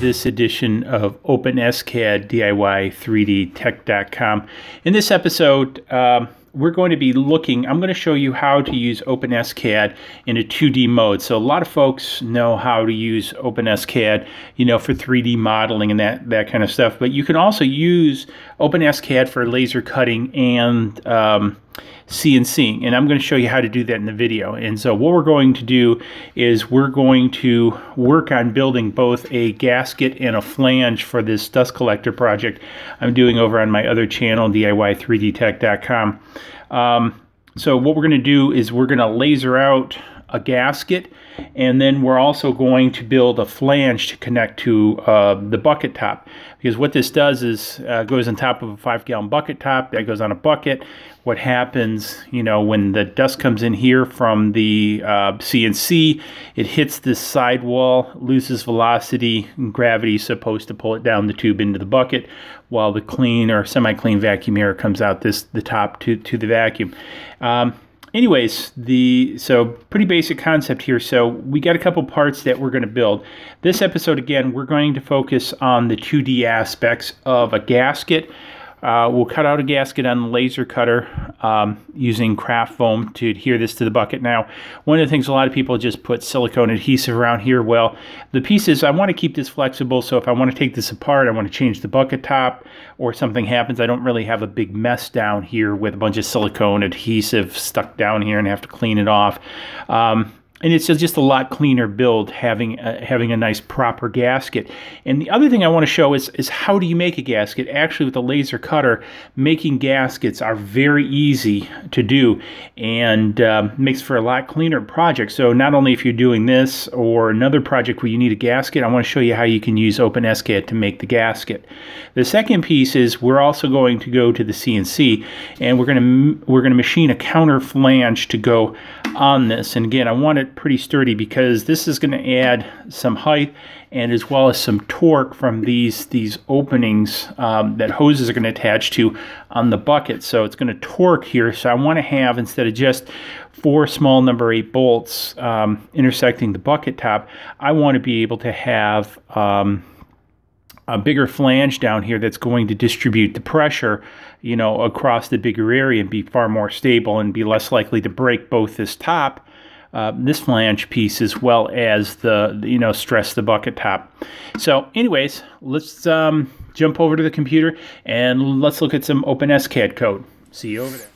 this edition of OpenSCAD DIY3Dtech.com. In this episode, we're going to be looking, I'm going to show you how to use OpenSCAD in a 2D mode. So a lot of folks know how to use OpenSCAD, you know, for 3D modeling and that kind of stuff. But you can also use OpenSCAD for laser cutting and CNCing. And I'm going to show you how to do that in the video. And so what we're going to do is we're going to work on building both a gasket and a flange for this dust collector project I'm doing over on my other channel, DIY3Dtech.com. So what we're going to do is we're going to laser out a gasket, and then we're also going to build a flange to connect to the bucket top, because what this does is goes on top of a 5-gallon bucket top that goes on a bucket. What happens, you know, when the dust comes in here from the CNC, it hits this sidewall, loses velocity, and gravity is supposed to pull it down the tube into the bucket, while the clean or semi-clean vacuum air comes out the top to the vacuum. Anyways, so pretty basic concept here. So we got a couple parts that we're going to build. This episode, again, we're going to focus on the 2D aspects of a gasket. We'll cut out a gasket on the laser cutter using craft foam to adhere this to the bucket. Now, one of the things a lot of people just put silicone adhesive around here. Well, the pieces, I want to keep this flexible, so if I want to take this apart, I want to change the bucket top, or something happens, I don't really have a big mess down here with a bunch of silicone adhesive stuck down here and have to clean it off. And it's just a lot cleaner build having a nice proper gasket. And the other thing I want to show is how do you make a gasket? Actually, with a laser cutter, making gaskets are very easy to do, and makes for a lot cleaner project. So not only if you're doing this or another project where you need a gasket, I want to show you how you can use OpenSCAD to make the gasket. The second piece is we're also going to go to the CNC, and we're going to machine a counter flange to go on this. And again, I want it pretty sturdy, because this is going to add some height and as well as some torque from these openings that hoses are going to attach to on the bucket. So it's going to torque here. So I want to have, instead of just 4 small number 8 bolts intersecting the bucket top, I want to be able to have a bigger flange down here that's going to distribute the pressure, you know, across the bigger area and be far more stable and be less likely to break both this top, this flange piece, as well as the, you know, stress the bucket top. So anyways, let's jump over to the computer and let's look at some OpenSCAD code. See you over there.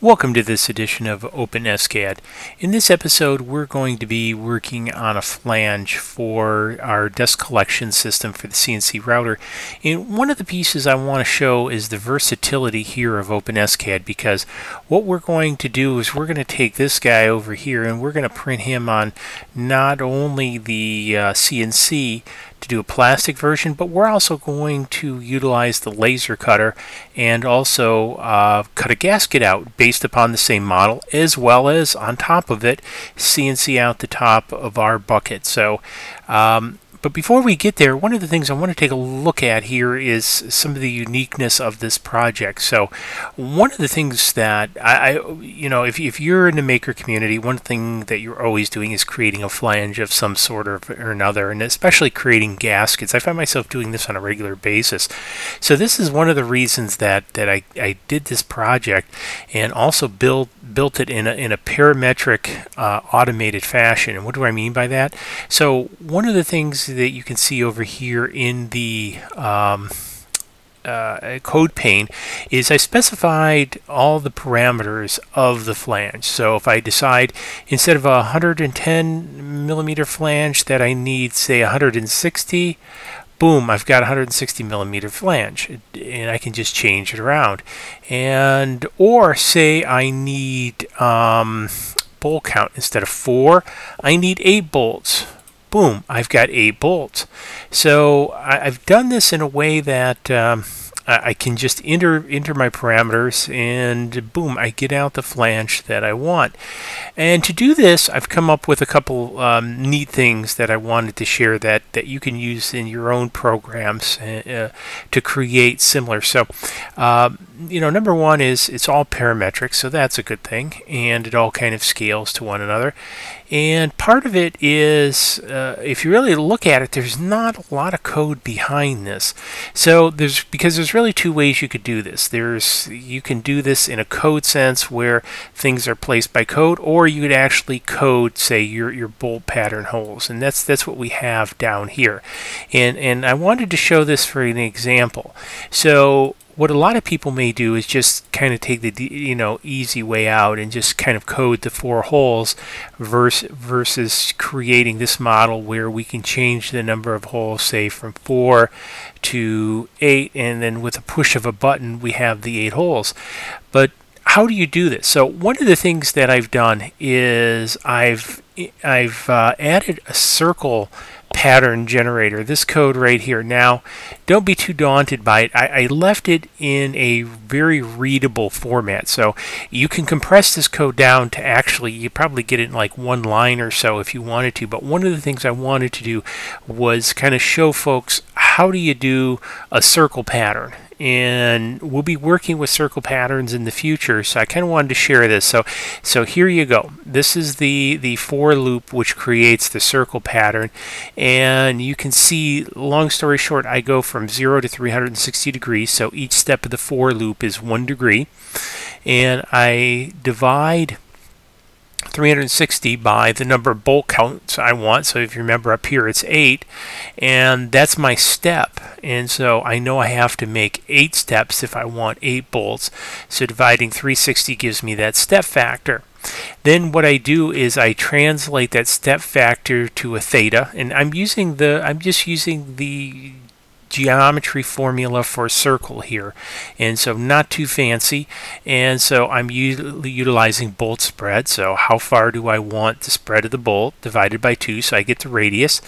Welcome to this edition of OpenSCAD. In this episode, we're going to be working on a flange for our dust collection system for the CNC router. And one of the pieces I want to show is the versatility here of OpenSCAD, because what we're going to do is we're going to take this guy over here and we're going to print him on not only the CNC to do a plastic version, but we're also going to utilize the laser cutter and also cut a gasket out based upon the same model, as well as on top of it CNC out the top of our bucket. So but before we get there, one of the things I want to take a look at here is some of the uniqueness of this project. So one of the things that I you know, if you're in the maker community, one thing that you're always doing is creating a flange of some sort or another, and especially creating gaskets. I find myself doing this on a regular basis. So this is one of the reasons that I did this project, and also built it in a parametric automated fashion. And what do I mean by that? So one of the things that you can see over here in the code pane is I specified all the parameters of the flange. So if I decide instead of a 110 millimeter flange that I need, say 160, boom, I've got 160 millimeter flange, and I can just change it around. And or say I need bolt count, instead of 4 I need 8 bolts. Boom, I've got 8 bolts. So I've done this in a way that I can just enter my parameters, and boom, I get out the flange that I want. And to do this, I've come up with a couple neat things that I wanted to share that you can use in your own programs to create similar. So, you know, number one is it's all parametric, so that's a good thing, and it all kind of scales to one another. And part of it is, if you really look at it, there's not a lot of code behind this. So because there's really two ways you could do this. You can do this in a code sense where things are placed by code, or you could actually code, say, your bolt pattern holes, and that's what we have down here. And I wanted to show this for an example. So what a lot of people may do is just kind of take the easy way out and just kind of code the four holes versus creating this model where we can change the number of holes, say, from 4 to 8, and then with a push of a button we have the 8 holes. But how do you do this? So one of the things that I've done is I've added a circle pattern generator, this code right here. Now, don't be too daunted by it. I left it in a very readable format, so you can compress this code down to, actually, you probably get it in like one line or so if you wanted to. But one of the things I wanted to do was kind of show folks, how do you do a circle pattern? And we'll be working with circle patterns in the future, so I kind of wanted to share this. So here you go. This is the for loop which creates the circle pattern, and you can see, long story short, I go from 0 to 360 degrees, so each step of the for loop is 1 degree, and I divide 360 by the number of bolt counts I want. So if you remember up here, it's 8, and that's my step. And so I know I have to make 8 steps if I want 8 bolts. So dividing 360 gives me that step factor. Then what I do is I translate that step factor to a theta, and I'm just using the geometry formula for circle here, and so not too fancy. And so I'm utilizing bolt spread, so how far do I want the spread of the bolt, divided by 2, so I get the radius.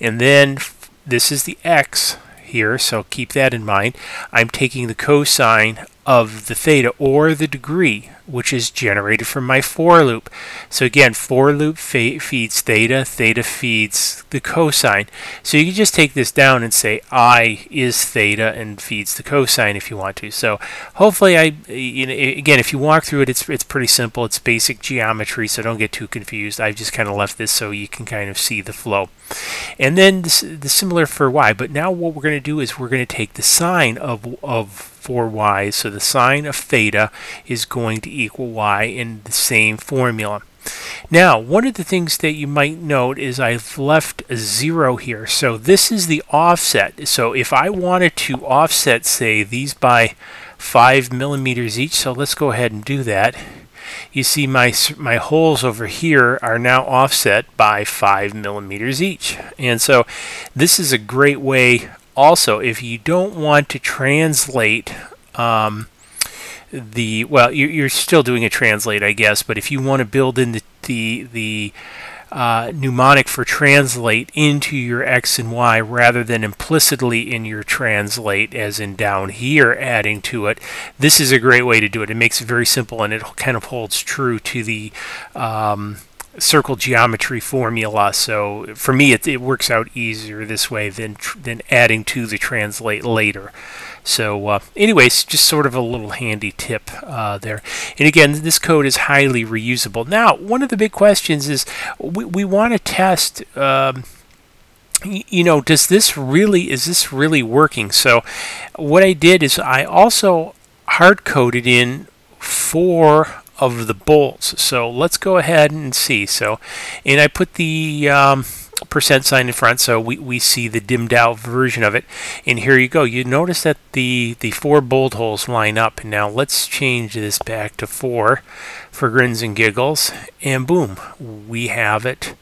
And then this is the x here, so keep that in mind. I'm taking the cosine of the theta, or the degree, which is generated from my for loop. So again, for loop feeds theta, theta feeds the cosine. So you can just take this down and say I is theta and feeds the cosine if you want to. So hopefully, again, if you walk through it, it's pretty simple. It's basic geometry, so don't get too confused. I've just kind of left this so you can kind of see the flow. And then the similar for y. But now what we're going to do is we're going to take the sine of for y, so the sine of theta is going to equal y in the same formula. Now, one of the things that you might note is I've left a 0 here, so this is the offset. So if I wanted to offset, say, these by 5 millimeters each, so let's go ahead and do that. You see my holes over here are now offset by 5 millimeters each, and so this is a great way. Also, if you don't want to translate you're still doing a translate, I guess, but if you want to build in the mnemonic for translate into your x and y rather than implicitly in your translate, as in down here adding to it, this is a great way to do it. It makes it very simple, and it kind of holds true to the circle geometry formula. So for me, it works out easier this way than adding to the translate later. So anyways, just sort of a little handy tip there. And again, this code is highly reusable. Now, one of the big questions is we want to test is this really working? So what I did is I also hard coded in 4 of the bolts. So let's go ahead and see. So, and I put the %sign in front, so we see the dimmed out version of it. And here you go. You notice that the 4 bolt holes line up. Now let's change this back to 4 for grins and giggles, and boom, we have it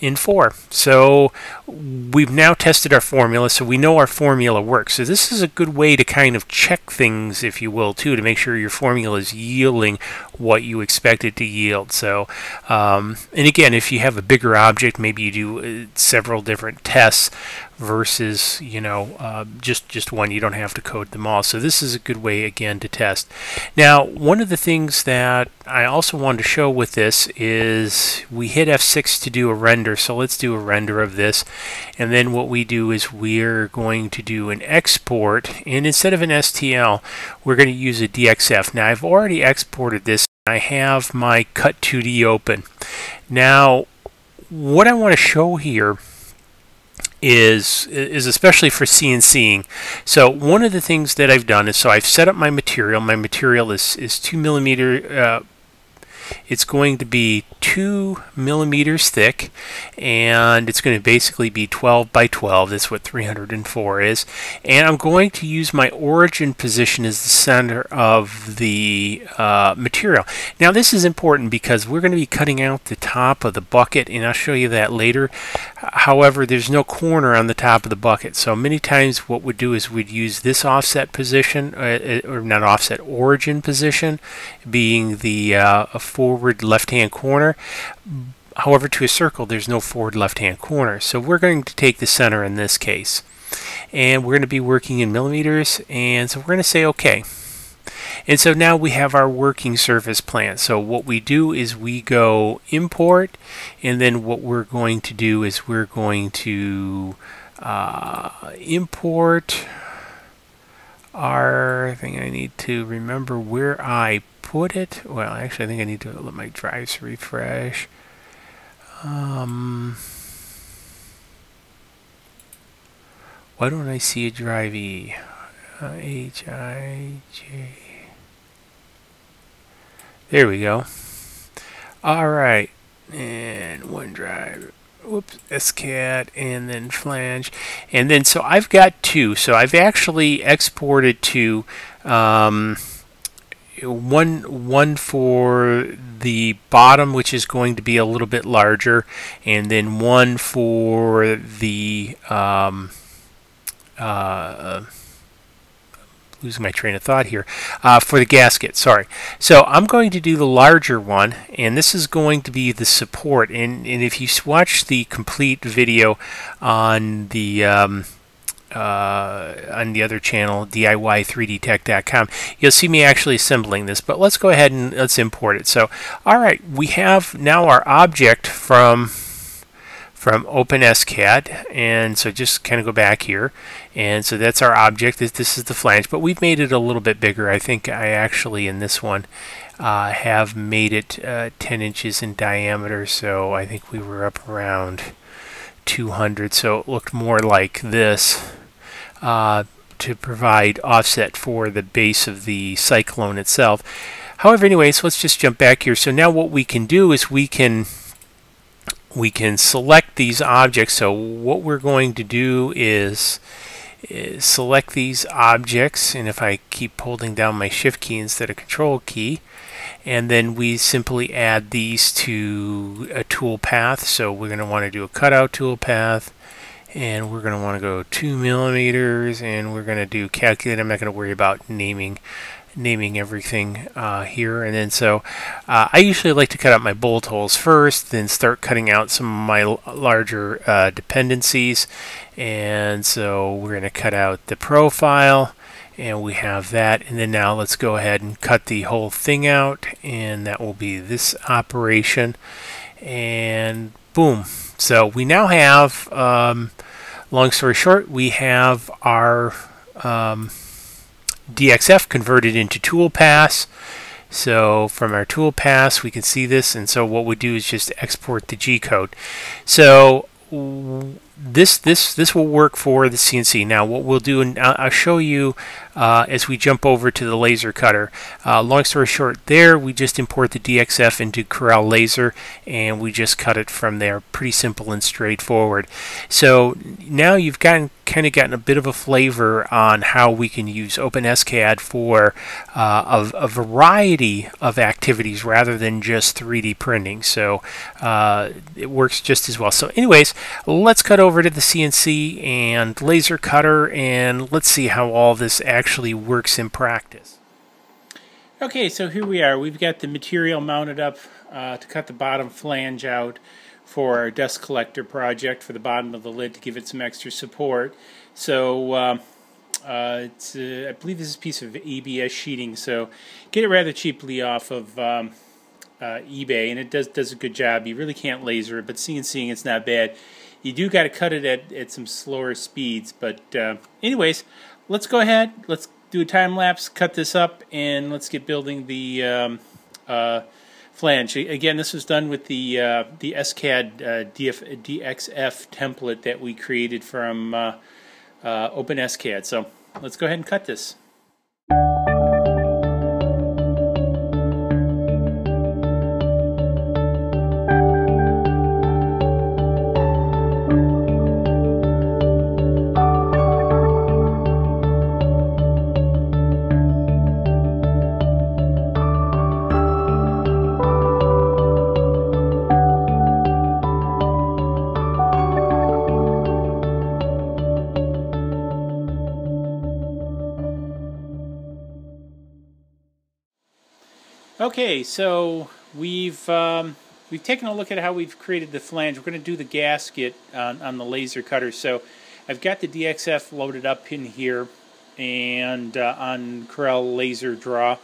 in 4. So we've now tested our formula, so we know our formula works. So this is a good way to kind of check things, if you will, too, to make sure your formula is yielding what you expect it to yield. So, and again, if you have a bigger object, maybe you do several different tests versus, you know, just one. You don't have to code them all. So this is a good way, again, to test. Now, one of the things that I also wanted to show with this is we hit F6 to do a render. So let's do a render of this. And then what we do is we're going to do an export. And instead of an STL, we're going to use a DXF. Now, I've already exported this. I have my Cut 2D open. Now, what I want to show here is especially for CNCing. So one of the things that I've done is, so I've set up my material. My material is 2 millimeter. It's going to be 2 millimeters thick, and it's going to basically be 12 by 12. That's what 304 is. And I'm going to use my origin position as the center of the material. Now this is important because we're going to be cutting out the top of the bucket, and I'll show you that later. However, there's no corner on the top of the bucket. So many times what we'd do is we'd use this offset position, or not offset, origin position, being the forward left-hand corner. However, to a circle, there's no forward left-hand corner. So we're going to take the center in this case. And we're going to be working in millimeters. And so we're going to say OK. And so now we have our working surface plan. So what we do is we go import, and then what we're going to do is we're going to import our, I think I need to remember where I put it. Well, actually, I think I need to let my drives refresh. Why don't I see a drive E? H-I-J. There we go. All right. And OneDrive. Whoops, SCAD, and then flange. And then, so I've got two. So I've actually exported two. One for the bottom, which is going to be a little bit larger, and then one for the losing my train of thought here, for the gasket, sorry. So I'm going to do the larger one, and this is going to be the support. And if you watch the complete video on the other channel, DIY3Dtech.com, you'll see me actually assembling this, but let's go ahead and let's import it. So, all right, we have now our object from OpenSCAD, and so just kind of go back here, and so that's our object. This is the flange, but we've made it a little bit bigger. I think I actually in this one have made it 10 inches in diameter, so I think we were up around 200, so it looked more like this to provide offset for the base of the cyclone itself. However, anyways, let's just jump back here. So now what we can do is we can select these objects. So what we're going to do is select these objects, and if I keep holding down my shift key instead of control key, and then we simply add these to a tool path. So we're going to want to do a cutout tool path, and we're going to want to go 2 millimeters, and we're going to do calculate. I'm not going to worry about naming everything here. And then so I usually like to cut out my bolt holes first, then start cutting out some of my larger dependencies. And so we're going to cut out the profile, and we have that. And then now let's go ahead and cut the whole thing out, and that will be this operation. And boom. So we now have, long story short, we have our DXF converted into tool paths. So from our tool paths, we can see this. And so what we do is just export the G code. So this will work for the CNC. Now what we'll do, and I'll show you as we jump over to the laser cutter. Long story short, there we just import the DXF into CorelLASER, and we just cut it from there. Pretty simple and straightforward. So now you've kind of gotten a bit of a flavor on how we can use OpenSCAD for a variety of activities rather than just 3D printing. So it works just as well. So anyways, let's cut over to the CNC and laser cutter, and let's see how all this actually works in practice. Okay, so here we are. We've got the material mounted up to cut the bottom flange out. for our dust collector project for the bottom of the lid to give it some extra support. So I believe this is a piece of ABS sheeting, so get it rather cheaply off of eBay, and it does a good job. You really can't laser it, but CNCing it's not bad. You do got to cut it at some slower speeds, but anyways, let's go ahead, let's do a time lapse, cut this up, and let's get building the flange. Again, this was done with the SCAD DXF template that we created from OpenSCAD. So let's go ahead and cut this. Okay, so we've taken a look at how we've created the flange. We're going to do the gasket on the laser cutter. So I've got the DXF loaded up in here and on CorelLASER Draw,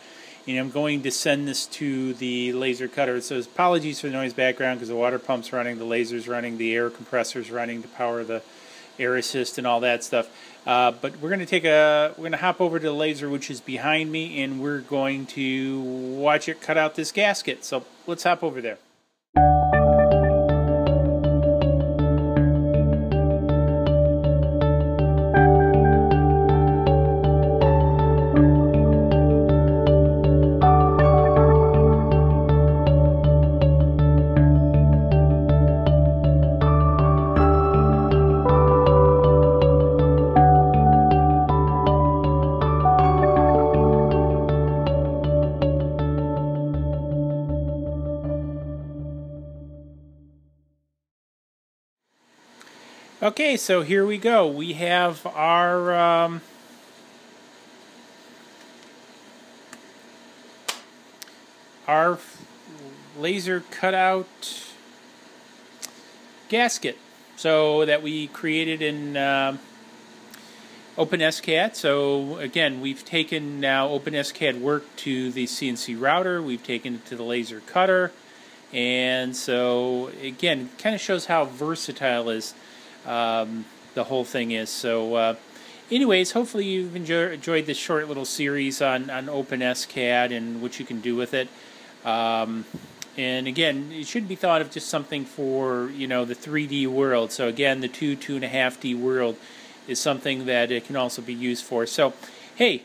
and I'm going to send this to the laser cutter. So apologies for the noise background because the water pump's running, the laser's running, the air compressor's running to power the air assist and all that stuff. But we're going to hop over to the laser, which is behind me, and we're going to watch it cut out this gasket. So let's hop over there. Okay, so here we go. We have our laser cutout gasket, so that we created in OpenSCAD. So again, we've taken now OpenSCAD work to the CNC router. We've taken it to the laser cutter, and so again, kind of shows how versatile is. The whole thing is. So anyways, hopefully you've enjoyed this short little series on OpenSCAD and what you can do with it. And again, it should be thought of just something for, you know, the 3D world. So again, the 2.5D world is something that it can also be used for. So hey,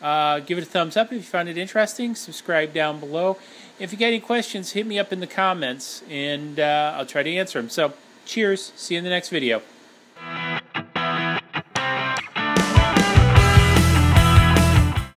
give it a thumbs up if you found it interesting. Subscribe down below. If you got any questions, hit me up in the comments, and I'll try to answer them. So cheers, see you in the next video.